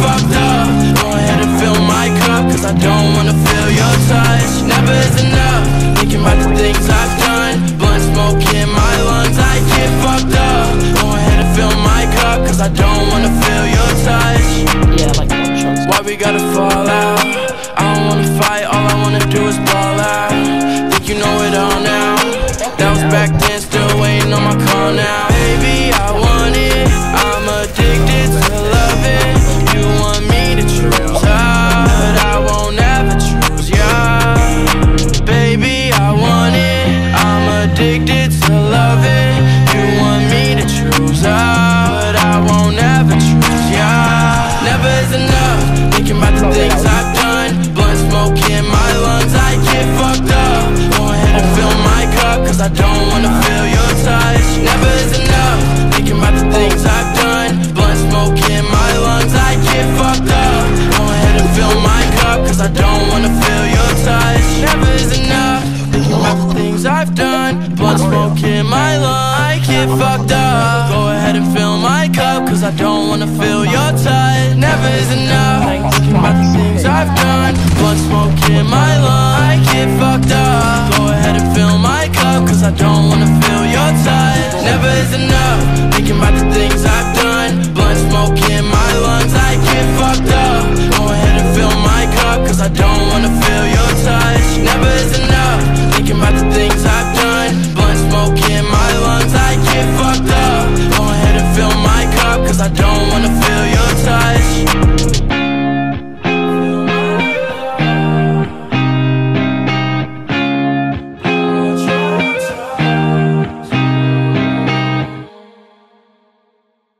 fucked up. Go ahead and fill my cup, cause I don't wanna feel your touch. Never is enough, thinking about the things I've done. Blunt smoke in my lungs, I get fucked up. Go ahead and fill my cup, cause I don't wanna feel your touch. Yeah, like, why we gotta fall out?